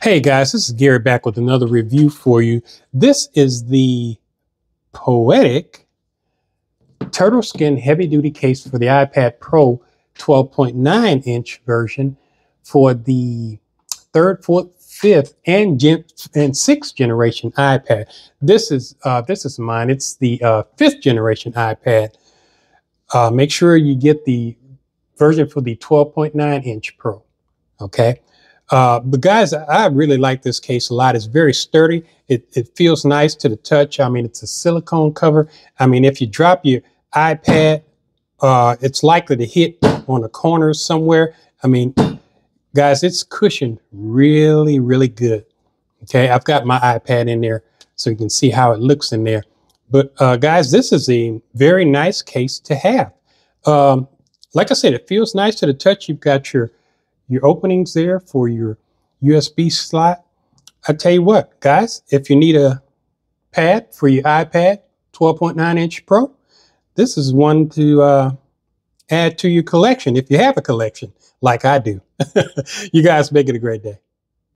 Hey guys, this is Gary back with another review for you. This is the Poetic Turtle Skin Heavy Duty Case for the iPad Pro 12.9 inch version for the 3rd, 4th, 5th, and 6th generation iPad. This is mine. It's the 5th generation iPad. Make sure you get the version for the 12.9 inch Pro, okay? But guys, I really like this case a lot. It's very sturdy. It feels nice to the touch. I mean, it's a silicone cover. I mean, if you drop your iPad, it's likely to hit on a corner somewhere. I mean, guys, it's cushioned really, really good. Okay, I've got my iPad in there so you can see how it looks in there. But guys, this is a very nice case to have. Like I said, it feels nice to the touch. You've got your openings there for your USB slot. I tell you what, guys, if you need a pad for your iPad 12.9 inch Pro, this is one to add to your collection if you have a collection like I do. You guys make it a great day.